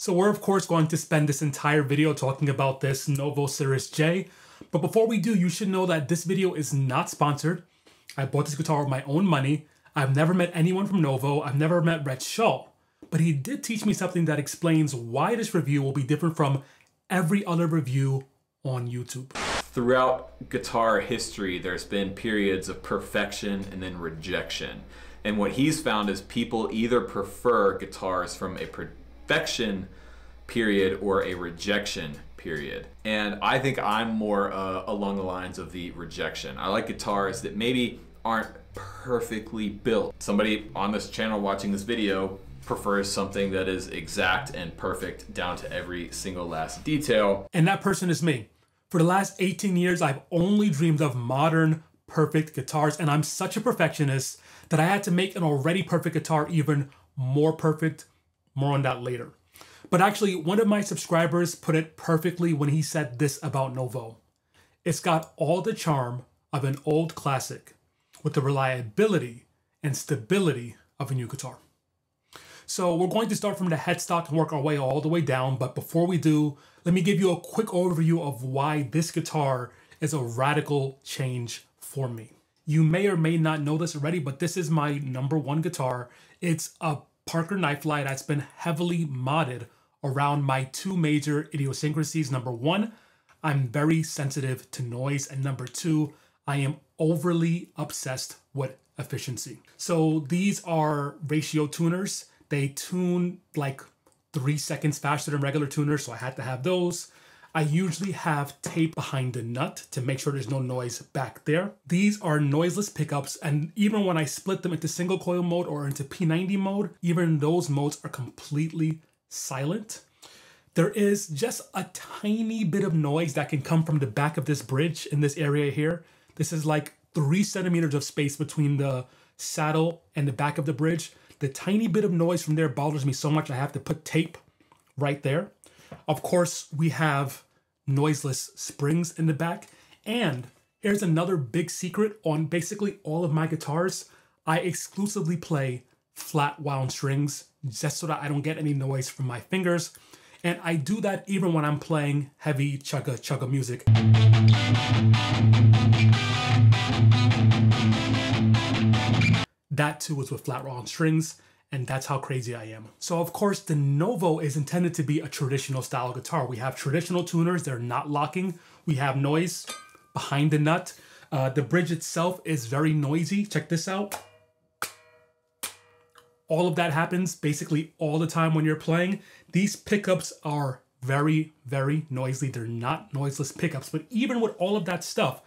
So we're of course going to spend this entire video talking about this Novo Serus J, but before we do, you should know that this video is not sponsored. I bought this guitar with my own money. I've never met anyone from Novo. I've never met Rhett Shull, but he did teach me something that explains why this review will be different from every other review on YouTube. Throughout guitar history, there's been periods of perfection and then rejection. And what he's found is people either prefer guitars from a perfection period or a rejection period. And I think I'm more along the lines of the rejection. I like guitars that maybe aren't perfectly built. Somebody on this channel watching this video prefers something that is exact and perfect down to every single last detail. And that person is me. For the last 18 years, I've only dreamed of modern, perfect guitars, and I'm such a perfectionist that I had to make an already perfect guitar even more perfect. More on that later. But actually, one of my subscribers put it perfectly when he said this about Novo. It's got all the charm of an old classic with the reliability and stability of a new guitar. So we're going to start from the headstock and work our way all the way down. But before we do, let me give you a quick overview of why this guitar is a radical change for me. You may or may not know this already, but this is my #1 guitar. It's a Parker Nightfly that's been heavily modded around my two major idiosyncrasies. #1, I'm very sensitive to noise. And #2, I am overly obsessed with efficiency. So these are ratio tuners. They tune like 3 seconds faster than regular tuners, so I had to have those. I usually have tape behind the nut to make sure there's no noise back there. These are noiseless pickups, and even when I split them into single coil mode or into P90 mode, even those modes are completely silent. There is just a tiny bit of noise that can come from the back of this bridge in this area here. This is like 3 centimeters of space between the saddle and the back of the bridge. The tiny bit of noise from there bothers me so much I have to put tape right there. Of course, we have noiseless springs in the back. And here's another big secret on basically all of my guitars. I exclusively play flat wound strings just so that I don't get any noise from my fingers. And I do that even when I'm playing heavy chugga chugga music. That too is with flat wound strings, and that's how crazy I am. So of course, the Novo is intended to be a traditional style guitar. We have traditional tuners, they're not locking. We have noise behind the nut. The bridge itself is very noisy. Check this out. All of that happens basically all the time when you're playing. These pickups are very, very noisy. They're not noiseless pickups, but even with all of that stuff,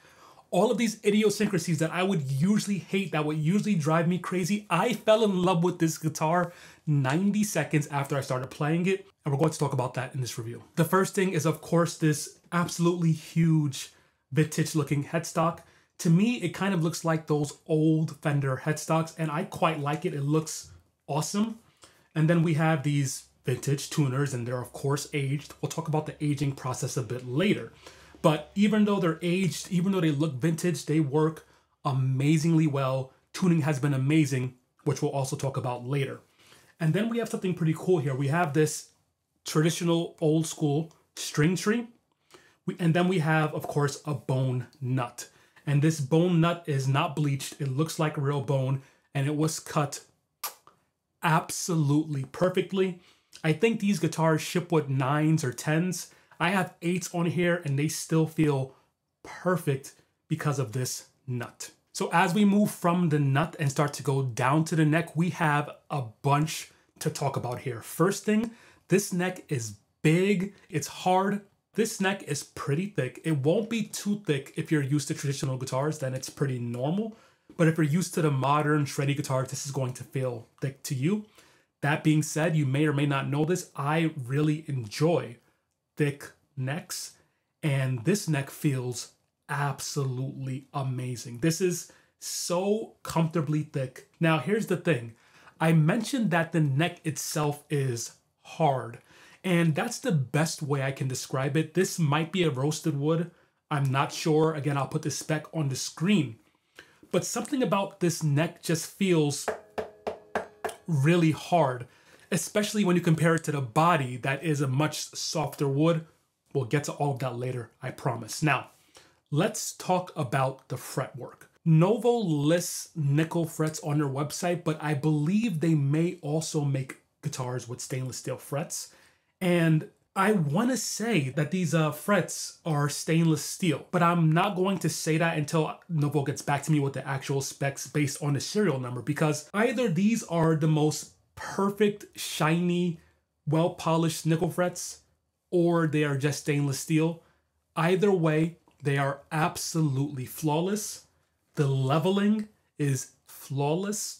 all of these idiosyncrasies that I would usually hate, that would usually drive me crazy, I fell in love with this guitar 90 seconds after I started playing it, and we're going to talk about that in this review. The first thing is, of course, this absolutely huge vintage-looking headstock. To me, it kind of looks like those old Fender headstocks, and I quite like it. It looks awesome. And then we have these vintage tuners, and they're, of course, aged. We'll talk about the aging process a bit later. But even though they're aged, even though they look vintage, they work amazingly well. Tuning has been amazing, which we'll also talk about later. And then we have something pretty cool here. We have this traditional old school string tree. And then we have, of course, a bone nut. And this bone nut is not bleached. It looks like real bone, and it was cut absolutely perfectly. I think these guitars ship with 9s or 10s. I have 8s on here and they still feel perfect because of this nut. So as we move from the nut and start to go down to the neck, we have a bunch to talk about here. First thing, this neck is big, it's hard. This neck is pretty thick. It won't be too thick if you're used to traditional guitars, then it's pretty normal. But if you're used to the modern shreddy guitars, this is going to feel thick to you. That being said, you may or may not know this, I really enjoy thick necks, and this neck feels absolutely amazing. This is so comfortably thick. Now, here's the thing. I mentioned that the neck itself is hard, and that's the best way I can describe it. This might be a roasted wood. I'm not sure. Again, I'll put the spec on the screen, but something about this neck just feels really hard. especially when you compare it to the body that is a much softer wood. We'll get to all of that later, I promise. Now, let's talk about the fretwork. Novo lists nickel frets on their website, but I believe they may also make guitars with stainless steel frets. And I want to say that these frets are stainless steel, but I'm not going to say that until Novo gets back to me with the actual specs based on the serial number, because either these are the most perfect, shiny, well-polished nickel frets, or they are just stainless steel. Either way, they are absolutely flawless. The leveling is flawless,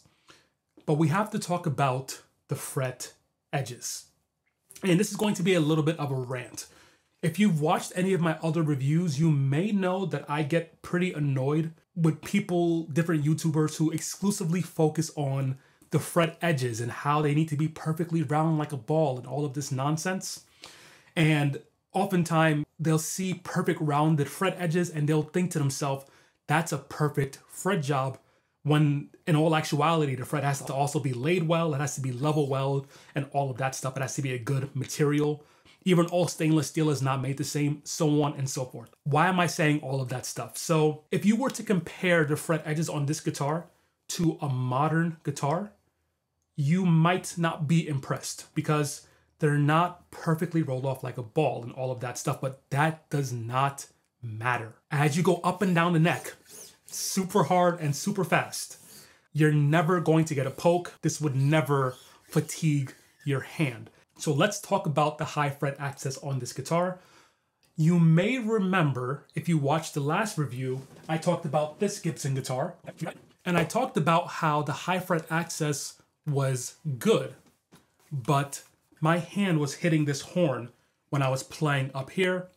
but we have to talk about the fret edges. And this is going to be a little bit of a rant. If you've watched any of my other reviews, you may know that I get pretty annoyed with people, different YouTubers who exclusively focus on the fret edges and how they need to be perfectly round like a ball and all of this nonsense. And oftentimes they'll see perfect rounded fret edges and they'll think to themselves, that's a perfect fret job, when in all actuality, the fret has to also be laid well, it has to be level well, and all of that stuff. It has to be a good material. Even all stainless steel is not made the same, so on and so forth. Why am I saying all of that stuff? So if you were to compare the fret edges on this guitar to a modern guitar, you might not be impressed because they're not perfectly rolled off like a ball and all of that stuff, but that does not matter. As you go up and down the neck, super hard and super fast, you're never going to get a poke. This would never fatigue your hand. So let's talk about the high fret access on this guitar. You may remember, if you watched the last review, I talked about this Gibson guitar, and I talked about how the high fret access was good, but my hand was hitting this horn when I was playing up here.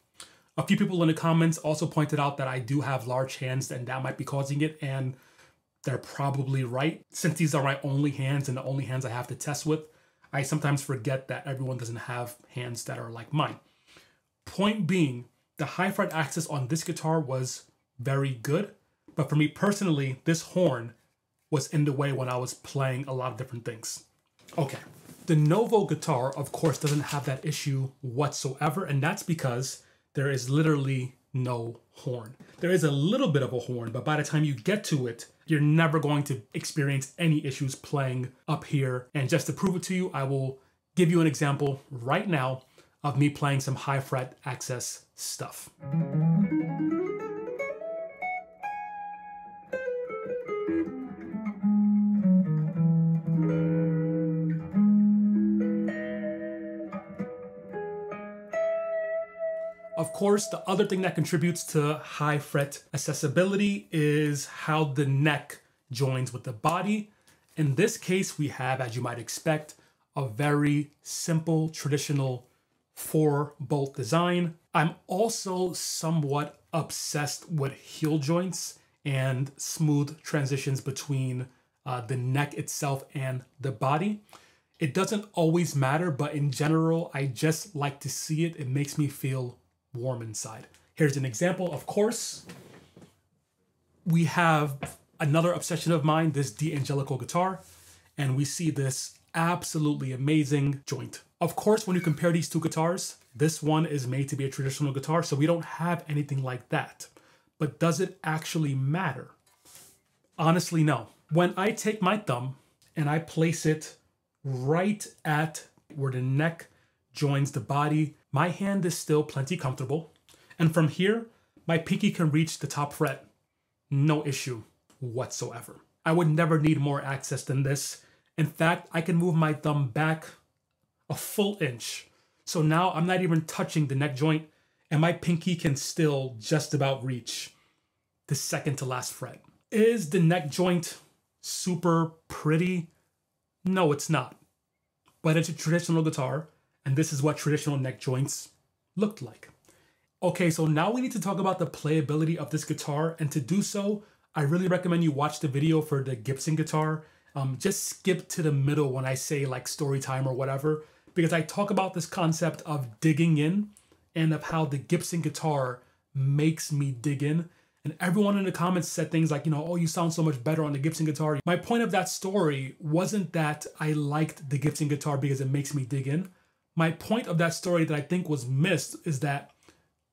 A few people in the comments also pointed out that I do have large hands and that might be causing it, and they're probably right. Since these are my only hands and the only hands I have to test with, I sometimes forget that everyone doesn't have hands that are like mine. Point being, the high fret access on this guitar was very good, but for me personally, this horn was in the way when I was playing a lot of different things. Okay, the Novo guitar, of course, doesn't have that issue whatsoever, and that's because there is literally no horn. There is a little bit of a horn, but by the time you get to it, you're never going to experience any issues playing up here. And just to prove it to you, I will give you an example right now of me playing some high fret access stuff. Of course, the other thing that contributes to high fret accessibility is how the neck joins with the body. In this case, we have, as you might expect, a very simple, traditional 4-bolt design. I'm also somewhat obsessed with heel joints and smooth transitions between the neck itself and the body. It doesn't always matter, but in general, I just like to see it. It makes me feel warm inside. Here's an example. Of course, we have another obsession of mine, this D'Angelico guitar, and we see this absolutely amazing joint. Of course, when you compare these two guitars, this one is made to be a traditional guitar, so we don't have anything like that. But does it actually matter? Honestly, no. When I take my thumb and I place it right at where the neck joins the body, my hand is still plenty comfortable, and from here, my pinky can reach the top fret. No issue whatsoever. I would never need more access than this. In fact, I can move my thumb back a full inch. So now I'm not even touching the neck joint, and my pinky can still just about reach the second to last fret. Is the neck joint super pretty? No, it's not. But it's a traditional guitar, and this is what traditional neck joints looked like. Okay, so now we need to talk about the playability of this guitar. And to do so, I really recommend you watch the video for the Gibson guitar. Just skip to the middle when I say like story time or whatever, because I talk about this concept of digging in and of how the Gibson guitar makes me dig in. And everyone in the comments said things like, you know, oh, you sound so much better on the Gibson guitar. My point of that story wasn't that I liked the Gibson guitar because it makes me dig in. My point of that story that I think was missed is that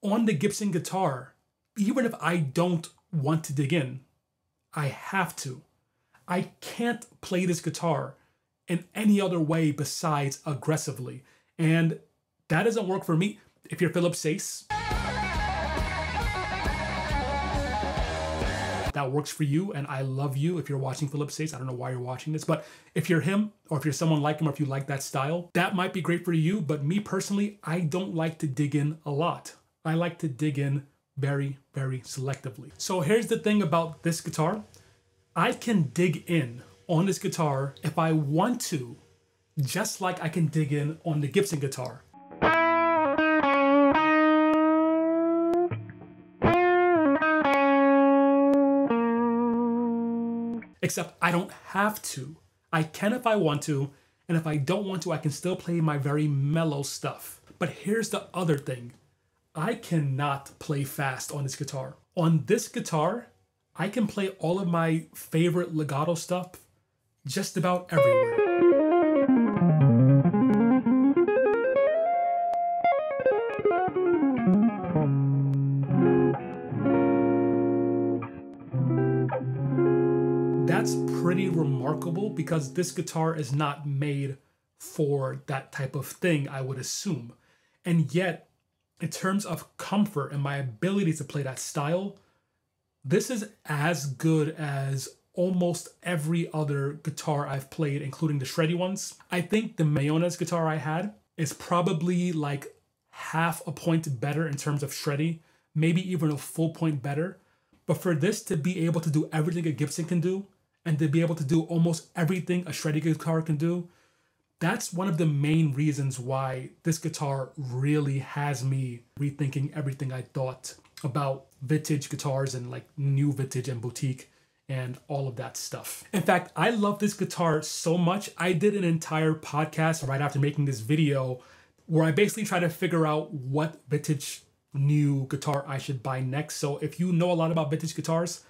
on the Gibson guitar, even if I don't want to dig in, I have to. I can't play this guitar in any other way besides aggressively. And that doesn't work for me. If you're Phil Sayce, that works for you, and I love you if you're watching Phil Sayce. I don't know why you're watching this, but if you're him, or if you're someone like him, or if you like that style, that might be great for you. But me personally, I don't like to dig in a lot. I like to dig in very, very selectively. So here's the thing about this guitar. I can dig in on this guitar if I want to, just like I can dig in on the Gibson guitar. Except I don't have to. I can if I want to, and if I don't want to, I can still play my very mellow stuff. But here's the other thing. I cannot play fast on this guitar. On this guitar, I can play all of my favorite legato stuff just about everywhere. That's pretty remarkable because this guitar is not made for that type of thing, I would assume. And yet, in terms of comfort and my ability to play that style, this is as good as almost every other guitar I've played, including the shreddy ones. I think the Mayones guitar I had is probably like half a point better in terms of shreddy, maybe even a full point better. But for this to be able to do everything a Gibson can do, and to be able to do almost everything a shreddy guitar can do, that's one of the main reasons why this guitar really has me rethinking everything I thought about vintage guitars and like new vintage and boutique and all of that stuff. In fact, I love this guitar so much, I did an entire podcast right after making this video where I basically try to figure out what vintage new guitar I should buy next. So if you know a lot about vintage guitars,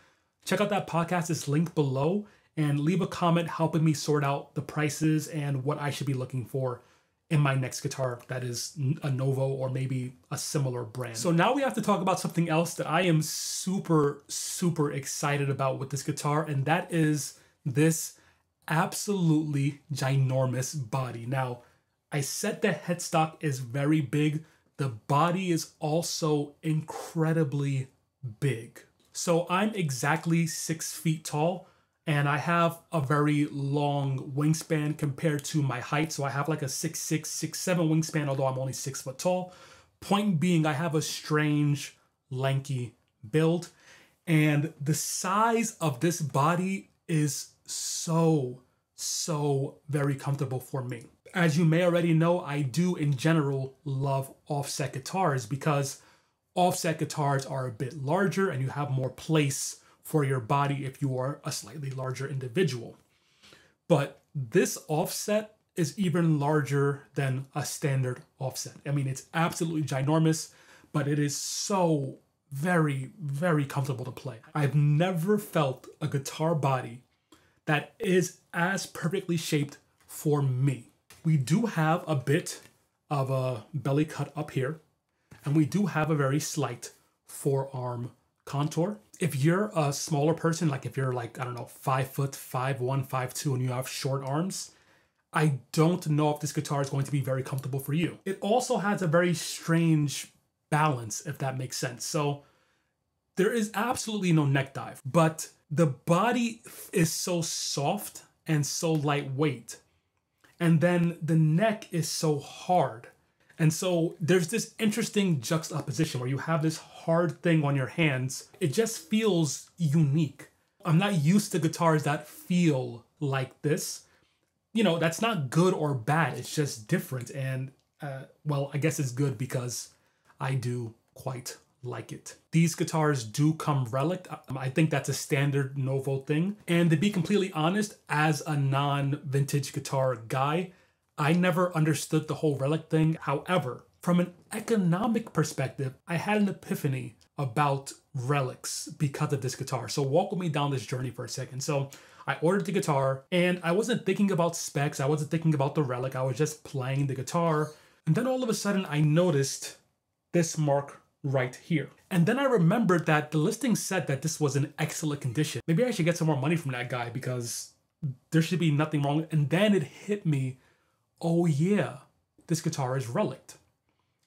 check out that podcast, it's linked below. And leave a comment helping me sort out the prices and what I should be looking for in my next guitar that is a Novo or maybe a similar brand. So now we have to talk about something else that I am super, super excited about with this guitar, and that is this absolutely ginormous body. Now, I said the headstock is very big. The body is also incredibly big. So I'm exactly 6 feet tall, and I have a very long wingspan compared to my height. So I have like a 6'6", 6'7" wingspan, although I'm only 6 foot tall. Point being, I have a strange, lanky build. And the size of this body is so, so very comfortable for me. As you may already know, I do in general love offset guitars because offset guitars are a bit larger and you have more place for your body if you are a slightly larger individual. But this offset is even larger than a standard offset. I mean, it's absolutely ginormous, but it is so very, very comfortable to play. I've never felt a guitar body that is as perfectly shaped for me. We do have a bit of a belly cut up here, and we do have a very slight forearm contour. If you're a smaller person, like if you're like, I don't know, 5 foot, 5'1", 5'2", and you have short arms, I don't know if this guitar is going to be very comfortable for you. It also has a very strange balance, if that makes sense. So there is absolutely no neck dive, but the body is so soft and so lightweight. And then the neck is so hard. And so there's this interesting juxtaposition where you have this hard thing on your hands. It just feels unique. I'm not used to guitars that feel like this. You know, that's not good or bad. It's just different. And well, I guess it's good because I do quite like it. These guitars do come relic. I think that's a standard Novo thing. And to be completely honest, as a non-vintage guitar guy, I never understood the whole relic thing. However, From an economic perspective, I had an epiphany about relics because of this guitar. So walk with me down this journey for a second. So I ordered the guitar and I wasn't thinking about specs. I wasn't thinking about the relic. I was just playing the guitar. And then all of a sudden I noticed this mark right here. And then I remembered that the listing said that this was in excellent condition. Maybe I should get some more money from that guy because there should be nothing wrong. And then it hit me, oh yeah, this guitar is relicked.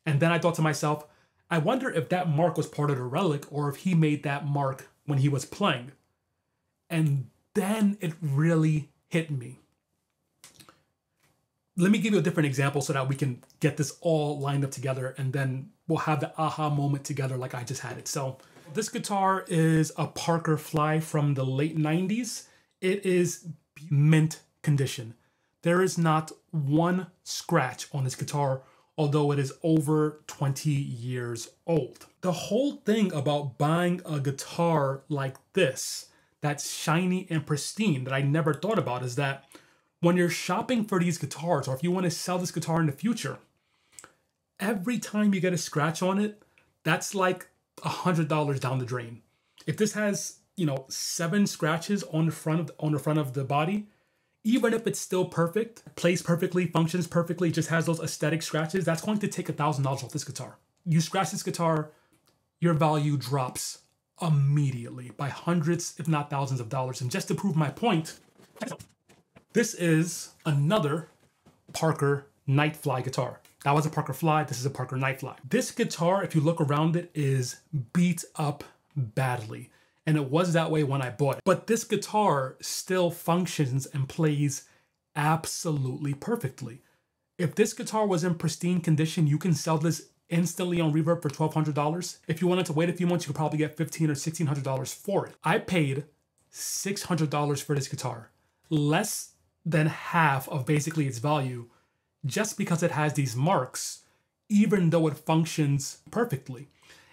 And then I thought to myself, I wonder if that mark was part of the relic or if he made that mark when he was playing. And then it really hit me. Let me give you a different example so that we can get this all lined up together and then we'll have the aha moment together like I just had it. So this guitar is a Parker Fly from the late 90s. It is mint condition. There is not one scratch on this guitar, although it is over 20 years old. The whole thing about buying a guitar like this, that's shiny and pristine, that I never thought about, is that when you're shopping for these guitars, or if you want to sell this guitar in the future, every time you get a scratch on it, that's like $100 down the drain. If this has, you know, 7 scratches on the front of the body, even if it's still perfect, plays perfectly, functions perfectly, just has those aesthetic scratches, that's going to take $1,000 off this guitar. You scratch this guitar, your value drops immediately by hundreds, if not thousands of dollars. And just to prove my point, this is another Parker Nightfly guitar. That was a Parker Fly, this is a Parker Nightfly. This guitar, if you look around it, is beat up badly. And it was that way when I bought it. But this guitar still functions and plays absolutely perfectly. If this guitar was in pristine condition, you can sell this instantly on Reverb for $1,200. If you wanted to wait a few months, you could probably get $1,500 or $1,600 for it. I paid $600 for this guitar, less than half of basically its value, just because it has these marks, even though it functions perfectly.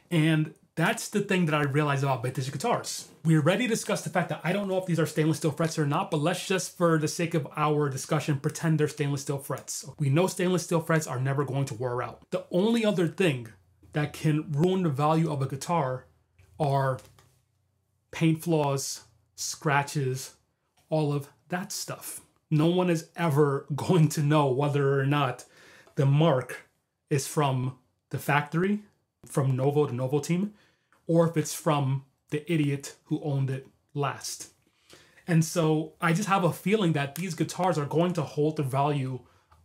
And that's the thing that I realized about vintage guitars. We already discussed the fact that I don't know if these are stainless steel frets or not, but let's just, for the sake of our discussion, pretend they're stainless steel frets. We know stainless steel frets are never going to wear out. The only other thing that can ruin the value of a guitar are paint flaws, scratches, all of that stuff. No one is ever going to know whether or not the mark is from the factory, from Novo, the Novo team, or if it's from the idiot who owned it last. And so I just have a feeling that these guitars are going to hold the value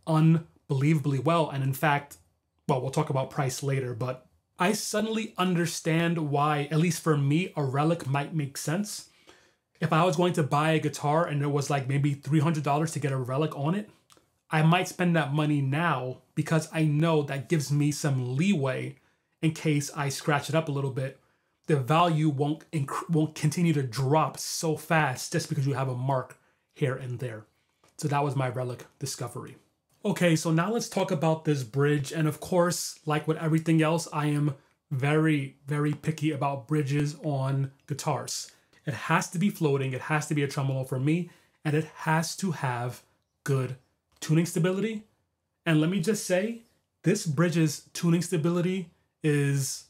unbelievably well. And in fact, well, we'll talk about price later, but I suddenly understand why, at least for me, a relic might make sense. If I was going to buy a guitar and there was like maybe $300 to get a relic on it, I might spend that money now because I know that gives me some leeway in case I scratch it up a little bit. The value won't continue to drop so fast just because you have a mark here and there. So that was my relic discovery. Okay, so now let's talk about this bridge. And of course, like with everything else, I am very, very picky about bridges on guitars. It has to be floating, it has to be a tremolo for me, and it has to have good tuning stability. And let me just say, this bridge's tuning stability is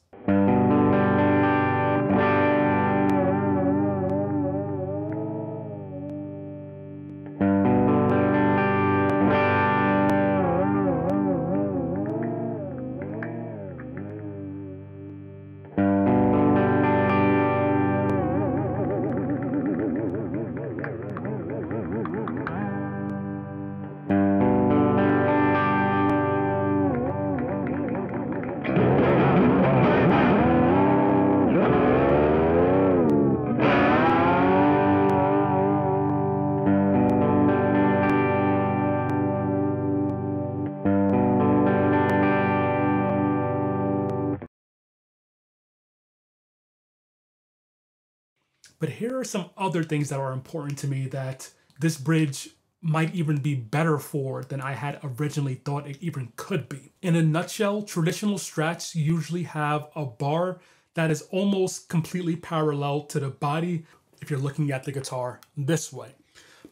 But here are some other things that are important to me that this bridge might even be better for than I had originally thought it even could be. In a nutshell, traditional strats usually have a bar that is almost completely parallel to the body if you're looking at the guitar this way.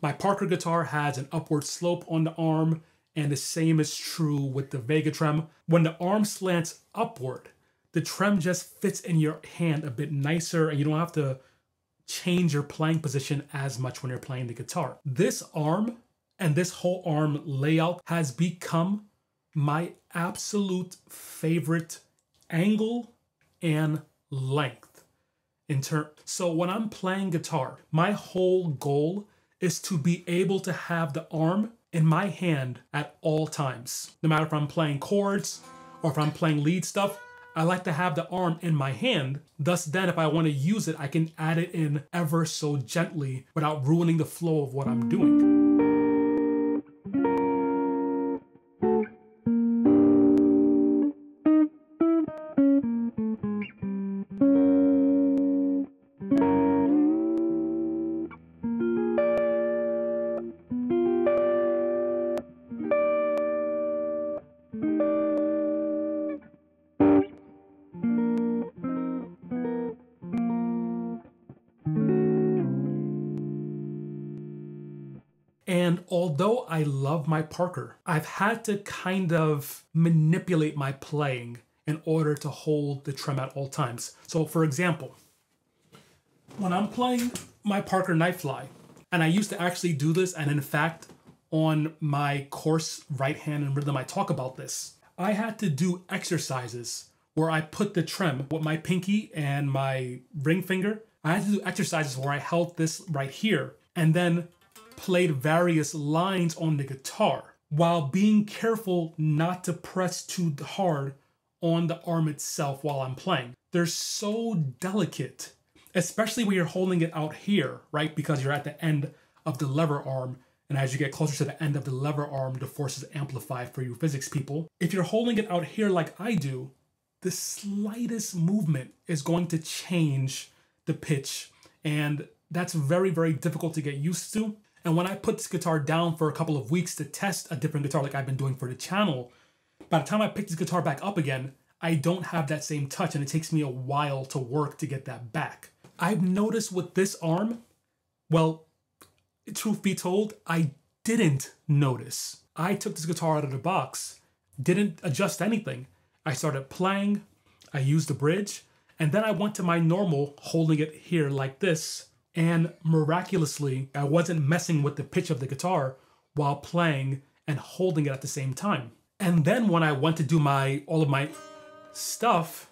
My Parker guitar has an upward slope on the arm And the same is true with the Vega Trem. When the arm slants upward, the Trem just fits in your hand a bit nicer, and you don't have to change your playing position as much when you're playing the guitar. This arm and this whole arm layout has become my absolute favorite angle and length in turn. So when I'm playing guitar, my whole goal is to be able to have the arm in my hand at all times. No matter if I'm playing chords or if I'm playing lead stuff, I like to have the arm in my hand. Thus then, if I want to use it, I can add it in ever so gently without ruining the flow of what I'm doing. And although I love my Parker, I've had to kind of manipulate my playing in order to hold the Trem at all times. So for example, when I'm playing my Parker Nightfly, and I used to actually do this, and in fact, on my course, Right Hand and Rhythm, I talk about this. I had to do exercises where I put the Trem with my pinky and my ring finger. I had to do exercises where I held this right here, and then played various lines on the guitar while being careful not to press too hard on the arm itself while I'm playing. They're so delicate, especially when you're holding it out here, right? Because you're at the end of the lever arm, and as you get closer to the end of the lever arm, the forces amplify for you physics people. If you're holding it out here like I do, the slightest movement is going to change the pitch, and that's very, very difficult to get used to. And when I put this guitar down for a couple of weeks to test a different guitar like I've been doing for the channel, by the time I pick this guitar back up again, I don't have that same touch, and it takes me a while to work to get that back. I've noticed with this arm, well, truth be told, I didn't notice. I took this guitar out of the box, didn't adjust anything. I started playing, I used the bridge, and then I went to my normal holding it here like this. And miraculously, I wasn't messing with the pitch of the guitar while playing and holding it at the same time. And then when I went to do all of my stuff,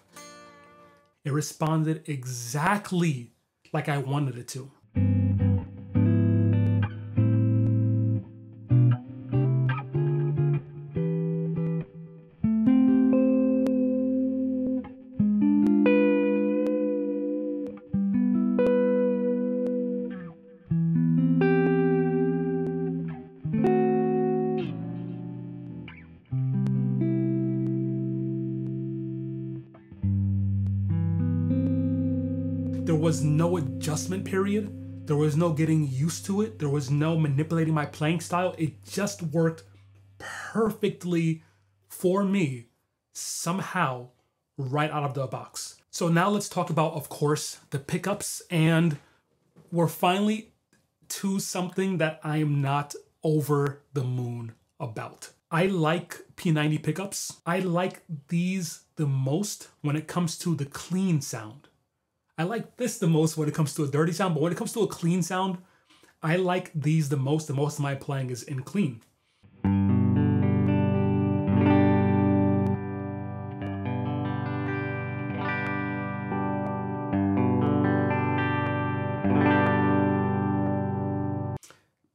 it responded exactly like I wanted it to. There was no adjustment period. There was no getting used to it. There was no manipulating my playing style. It just worked perfectly for me somehow right out of the box. So now let's talk about, of course, the pickups, and we're finally to something that I am not over the moon about. I like P90 pickups. I like these the most when it comes to the clean sound. I like this the most when it comes to a dirty sound, but when it comes to a clean sound, I like these the most. The most of my playing is in clean.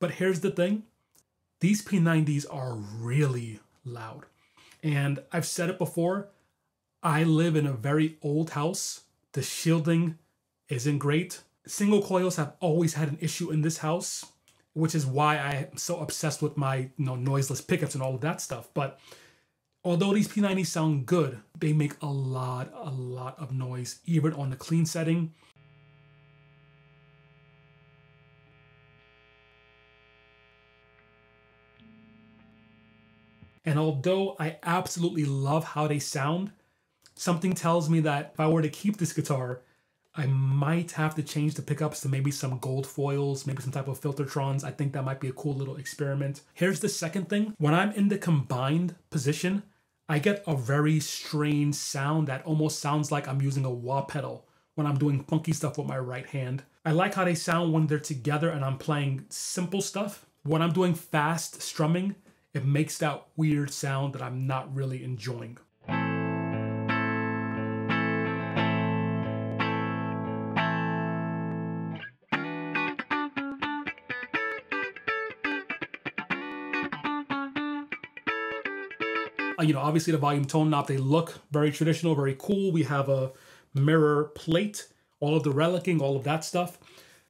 But here's the thing, these P90s are really loud. And I've said it before, I live in a very old house. The shielding isn't great. Single coils have always had an issue in this house, which is why I'm so obsessed with my noiseless pickups and all of that stuff. But although these P90s sound good, they make a lot of noise, even on the clean setting. And although I absolutely love how they sound, something tells me that if I were to keep this guitar, I might have to change the pickups to maybe some gold foils, maybe some type of filtertrons. I think that might be a cool little experiment. Here's the second thing. When I'm in the combined position, I get a very strange sound that almost sounds like I'm using a wah pedal when I'm doing funky stuff with my right hand. I like how they sound when they're together and I'm playing simple stuff. When I'm doing fast strumming, it makes that weird sound that I'm not really enjoying. You know, obviously the volume tone knob, they look very traditional, very cool. We have a mirror plate, all of the relicing, all of that stuff.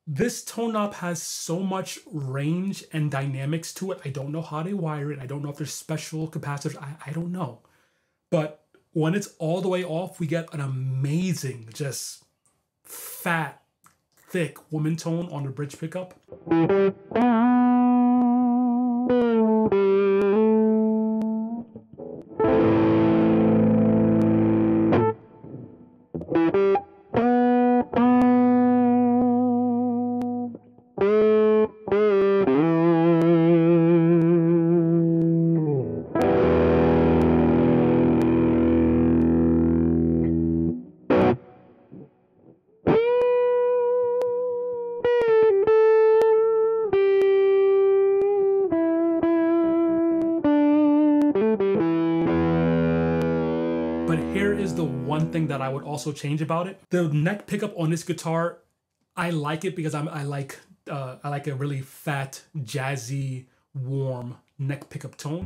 This tone knob has so much range and dynamics to it. I don't know how they wire it. I don't know if there's special capacitors. I don't know. But when it's all the way off, we get an amazing, just fat, thick woman tone on the bridge pickup. Thing that I would also change about it. The neck pickup on this guitar, I like it because I like a really fat, jazzy, warm neck pickup tone.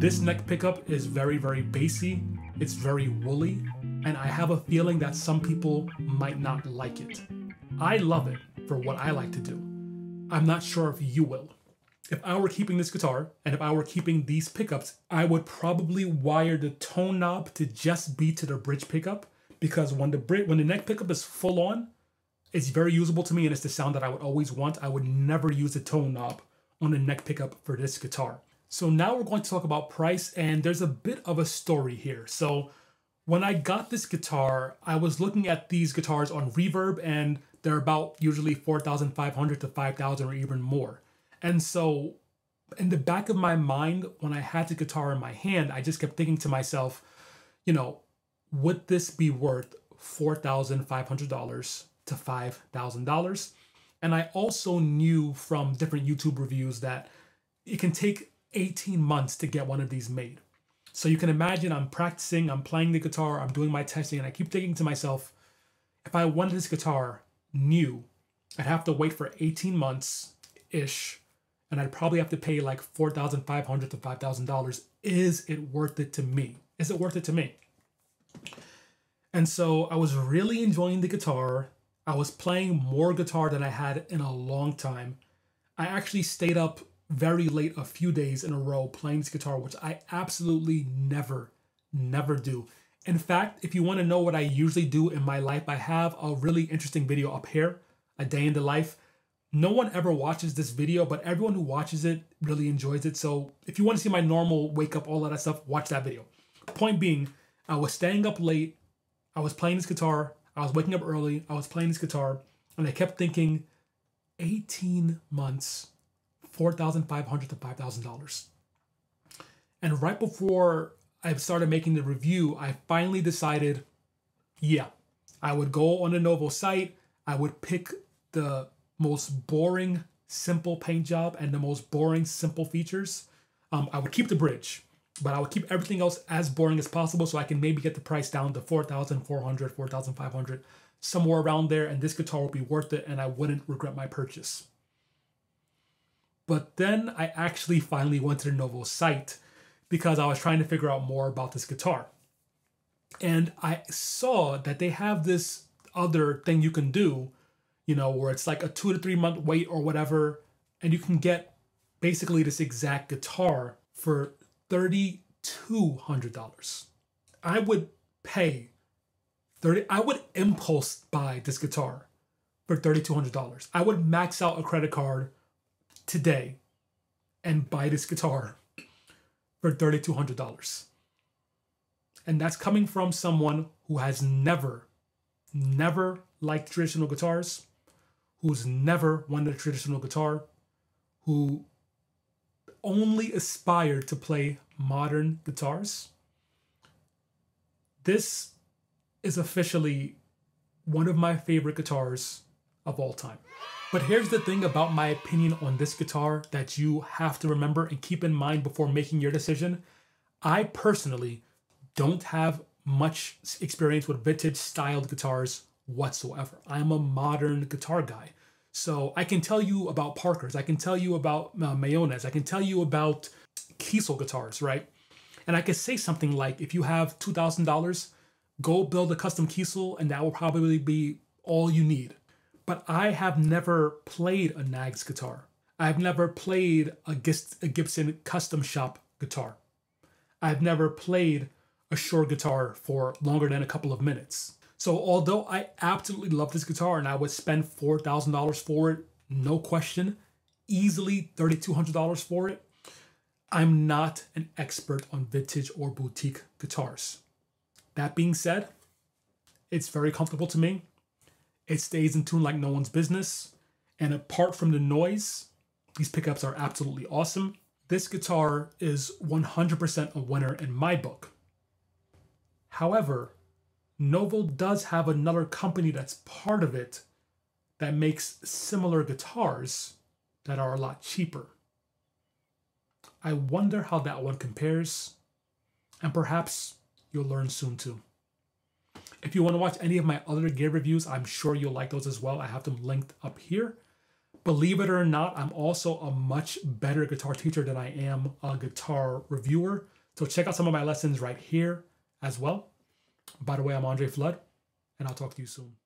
This neck pickup is very, very bassy. It's very woolly, and I have a feeling that some people might not like it. I love it for what I like to do. I'm not sure if you will. If I were keeping this guitar, and if I were keeping these pickups, I would probably wire the tone knob to just be to the bridge pickup, because when the neck pickup is full on, it's very usable to me and it's the sound that I would always want. I would never use the tone knob on the neck pickup for this guitar. So now we're going to talk about price, and there's a bit of a story here. So when I got this guitar, I was looking at these guitars on Reverb, and they're about usually $4,500 to $5,000 or even more. And so in the back of my mind, when I had the guitar in my hand, I just kept thinking to myself, you know, would this be worth $4,500 to $5,000? And I also knew from different YouTube reviews that it can take 18 months to get one of these made. So you can imagine I'm practicing, I'm playing the guitar, I'm doing my testing, and I keep thinking to myself, if I wanted this guitar new, I'd have to wait for 18 months-ish, and I'd probably have to pay like $4,500 to $5,000. Is it worth it to me? Is it worth it to me? And so I was really enjoying the guitar. I was playing more guitar than I had in a long time. I actually stayed up very late a few days in a row playing this guitar, which I absolutely never do. In fact, if you want to know what I usually do in my life, I have a really interesting video up here, A Day in the Life. No one ever watches this video, but everyone who watches it really enjoys it. So if you want to see my normal wake up, all of that stuff, watch that video. Point being, I was staying up late, I was playing this guitar, I was waking up early, I was playing this guitar, and I kept thinking, 18 months, $4,500 to $5,000. And right before I started making the review, I finally decided, yeah, I would go on the Novo site, I would pick the most boring, simple paint job and the most boring, simple features. I would keep the bridge, but I would keep everything else as boring as possible so I can maybe get the price down to $4,400, $4,500, somewhere around there, and this guitar would be worth it and I wouldn't regret my purchase. But then I actually finally went to the Novo site because I was trying to figure out more about this guitar. And I saw that they have this other thing you can do, you know, where it's like a 2 to 3 month wait or whatever, and you can get basically this exact guitar for $3,200. I would pay I would impulse buy this guitar for $3,200. I would max out a credit card today and buy this guitar for $3,200. And that's coming from someone who has never liked traditional guitars, who's never wanted a traditional guitar, who only aspired to play modern guitars. This is officially one of my favorite guitars of all time. But here's the thing about my opinion on this guitar that you have to remember and keep in mind before making your decision. I personally don't have much experience with vintage styled guitars whatsoever. I'm a modern guitar guy. So I can tell you about Parkers, I can tell you about Mayones, I can tell you about Kiesel guitars, right? And I could say something like, if you have $2,000, go build a custom Kiesel and that will probably be all you need. But I have never played a Nags guitar. I've never played a Gibson custom shop guitar. I've never played a Shure guitar for longer than a couple of minutes. So although I absolutely love this guitar and I would spend $4,000 for it, no question, easily $3,200 for it, I'm not an expert on vintage or boutique guitars. That being said, it's very comfortable to me. It stays in tune like no one's business. And apart from the noise, these pickups are absolutely awesome. This guitar is 100% a winner in my book. However, Novo does have another company that's part of it that makes similar guitars that are a lot cheaper. I wonder how that one compares, and perhaps you'll learn soon too. If you want to watch any of my other gear reviews, I'm sure you'll like those as well. I have them linked up here. Believe it or not, I'm also a much better guitar teacher than I am a guitar reviewer. So check out some of my lessons right here as well. By the way, I'm Andre Fludd, and I'll talk to you soon.